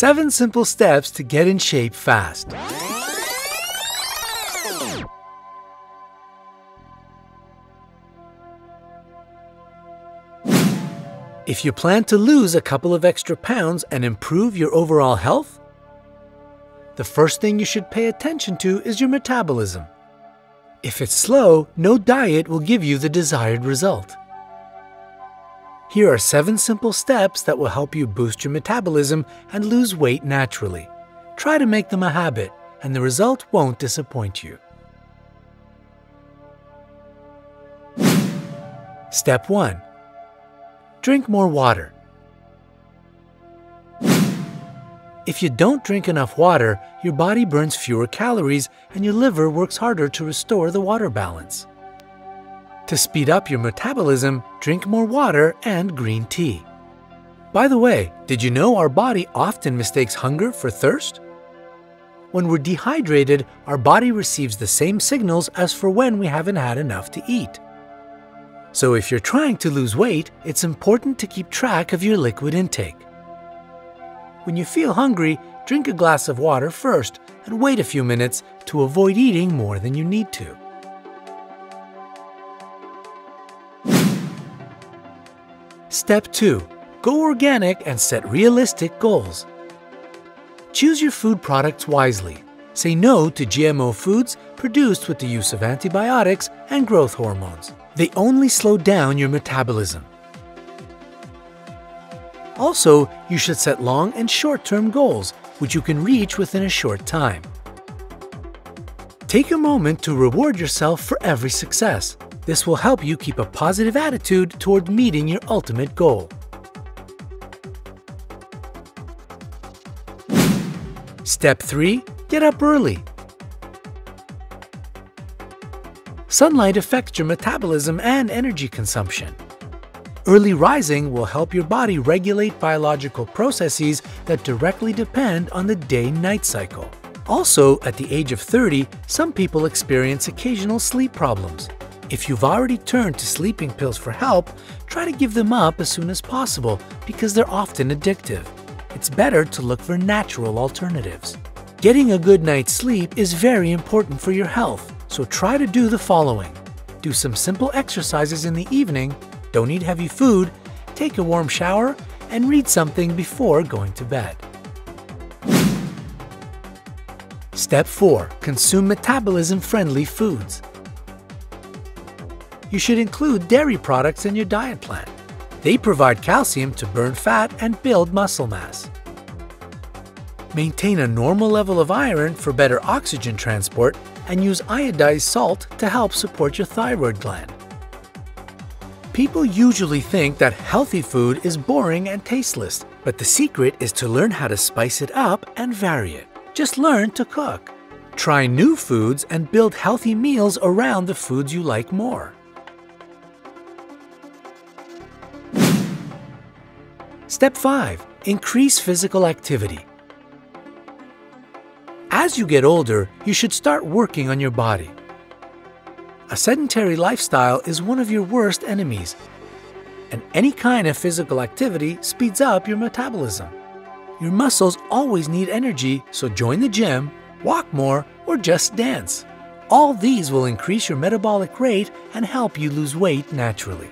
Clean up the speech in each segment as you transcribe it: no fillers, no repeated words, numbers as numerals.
7 simple steps to get in shape fast. If you plan to lose a couple of extra pounds and improve your overall health, the first thing you should pay attention to is your metabolism. If it's slow, no diet will give you the desired result. Here are 7 simple steps that will help you boost your metabolism and lose weight naturally. Try to make them a habit, and the result won't disappoint you. Step 1. Drink more water. If you don't drink enough water, your body burns fewer calories and your liver works harder to restore the water balance. To speed up your metabolism, drink more water and green tea. By the way, did you know our body often mistakes hunger for thirst? When we're dehydrated, our body receives the same signals as for when we haven't had enough to eat. So if you're trying to lose weight, it's important to keep track of your liquid intake. When you feel hungry, drink a glass of water first and wait a few minutes to avoid eating more than you need to. Step 2. Go organic and set realistic goals. Choose your food products wisely. Say no to GMO foods produced with the use of antibiotics and growth hormones. They only slow down your metabolism. Also, you should set long and short-term goals, which you can reach within a short time. Take a moment to reward yourself for every success. This will help you keep a positive attitude toward meeting your ultimate goal. Step 3. Get up early. Sunlight affects your metabolism and energy consumption. Early rising will help your body regulate biological processes that directly depend on the day-night cycle. Also, at the age of 30, some people experience occasional sleep problems. If you've already turned to sleeping pills for help, try to give them up as soon as possible because they're often addictive. It's better to look for natural alternatives. Getting a good night's sleep is very important for your health, so try to do the following. Do some simple exercises in the evening, don't eat heavy food, take a warm shower, and read something before going to bed. Step 4. Consume metabolism-friendly foods. You should include dairy products in your diet plan. They provide calcium to burn fat and build muscle mass. Maintain a normal level of iron for better oxygen transport and use iodized salt to help support your thyroid gland. People usually think that healthy food is boring and tasteless, but the secret is to learn how to spice it up and vary it. Just learn to cook. Try new foods and build healthy meals around the foods you like more. Step 5. Increase physical activity. As you get older, you should start working on your body. A sedentary lifestyle is one of your worst enemies, and any kind of physical activity speeds up your metabolism. Your muscles always need energy, so join the gym, walk more, or just dance. All these will increase your metabolic rate and help you lose weight naturally.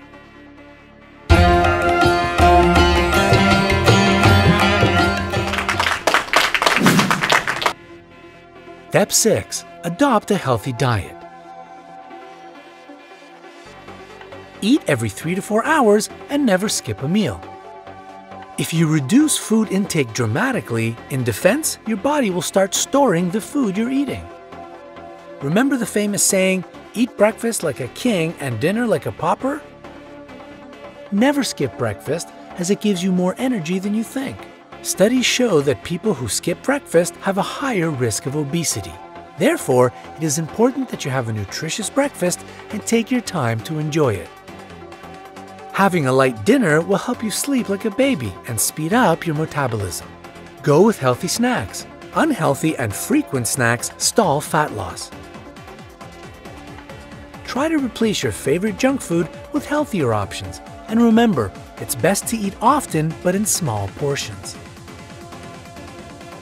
Step 6. Adopt a healthy diet. Eat every 3 to 4 hours and never skip a meal. If you reduce food intake dramatically, in defense, your body will start storing the food you're eating. Remember the famous saying, "Eat breakfast like a king and dinner like a pauper"? Never skip breakfast, as it gives you more energy than you think. Studies show that people who skip breakfast have a higher risk of obesity. Therefore, it is important that you have a nutritious breakfast and take your time to enjoy it. Having a light dinner will help you sleep like a baby and speed up your metabolism. Go with healthy snacks. Unhealthy and frequent snacks stall fat loss. Try to replace your favorite junk food with healthier options. And remember, it's best to eat often but in small portions.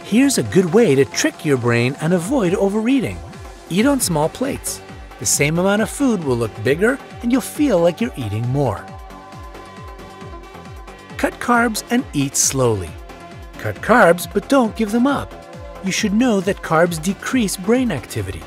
Here's a good way to trick your brain and avoid overeating. Eat on small plates. The same amount of food will look bigger and you'll feel like you're eating more. Cut carbs and eat slowly. Cut carbs, but don't give them up. You should know that carbs decrease brain activity.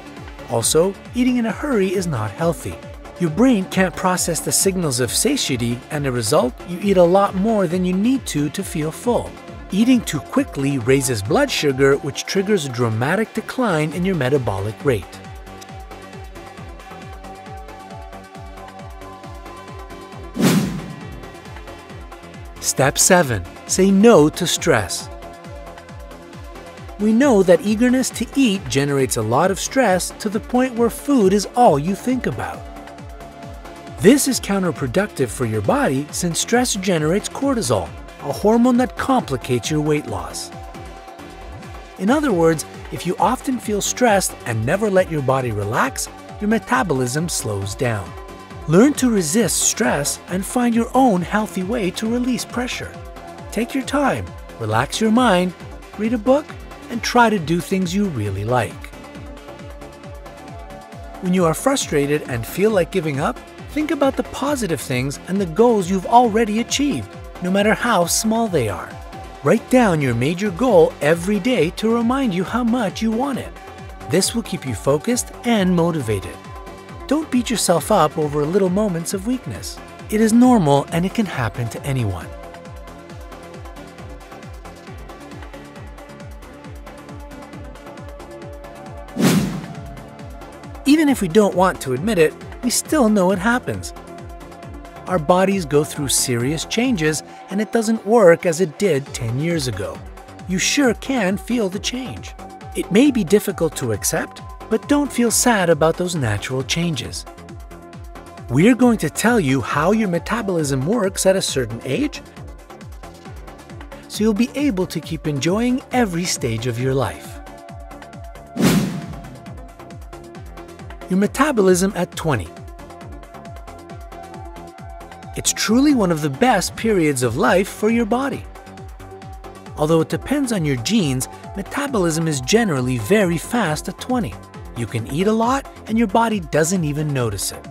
Also, eating in a hurry is not healthy. Your brain can't process the signals of satiety, and as a result, you eat a lot more than you need to feel full. Eating too quickly raises blood sugar, which triggers a dramatic decline in your metabolic rate. Step 7. Say no to stress. We know that eagerness to eat generates a lot of stress to the point where food is all you think about. This is counterproductive for your body since stress generates cortisol, a hormone that complicates your weight loss. In other words, if you often feel stressed and never let your body relax, your metabolism slows down. Learn to resist stress and find your own healthy way to release pressure. Take your time, relax your mind, read a book, and try to do things you really like. When you are frustrated and feel like giving up, think about the positive things and the goals you've already achieved, no matter how small they are. Write down your major goal every day to remind you how much you want it. This will keep you focused and motivated. Don't beat yourself up over little moments of weakness. It is normal and it can happen to anyone. Even if we don't want to admit it, we still know it happens. Our bodies go through serious changes and it doesn't work as it did 10 years ago. You sure can feel the change. It may be difficult to accept, but don't feel sad about those natural changes. We're going to tell you how your metabolism works at a certain age, so you'll be able to keep enjoying every stage of your life. Your metabolism at 20. It's truly one of the best periods of life for your body. Although it depends on your genes, metabolism is generally very fast at 20. You can eat a lot and your body doesn't even notice it.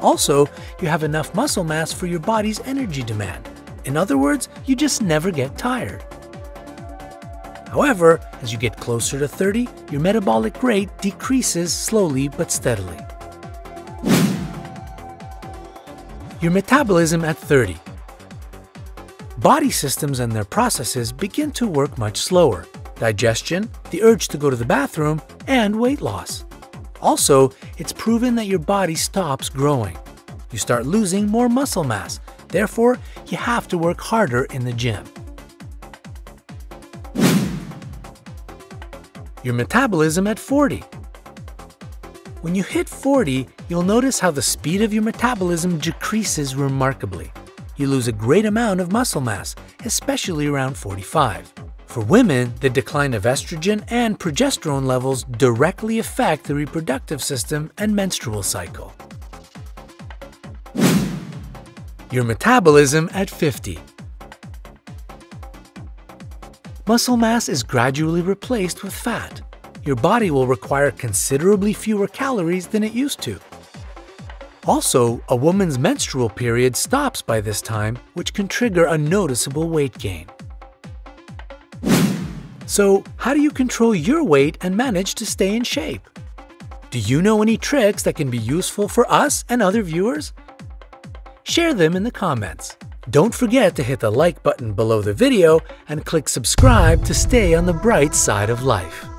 Also, you have enough muscle mass for your body's energy demand. In other words, you just never get tired. However, as you get closer to 30, your metabolic rate decreases slowly but steadily. Your metabolism at 30. Body systems and their processes begin to work much slower. Digestion, the urge to go to the bathroom, and weight loss. Also, it's proven that your body stops growing. You start losing more muscle mass, therefore, you have to work harder in the gym. Your metabolism at 40. When you hit 40, you'll notice how the speed of your metabolism decreases remarkably. You lose a great amount of muscle mass, especially around 45. For women, the decline of estrogen and progesterone levels directly affect the reproductive system and menstrual cycle. Your metabolism at 50. Muscle mass is gradually replaced with fat. Your body will require considerably fewer calories than it used to. Also, a woman's menstrual period stops by this time, which can trigger a noticeable weight gain. So, how do you control your weight and manage to stay in shape? Do you know any tricks that can be useful for us and other viewers? Share them in the comments. Don't forget to hit the like button below the video and click subscribe to stay on the bright side of life.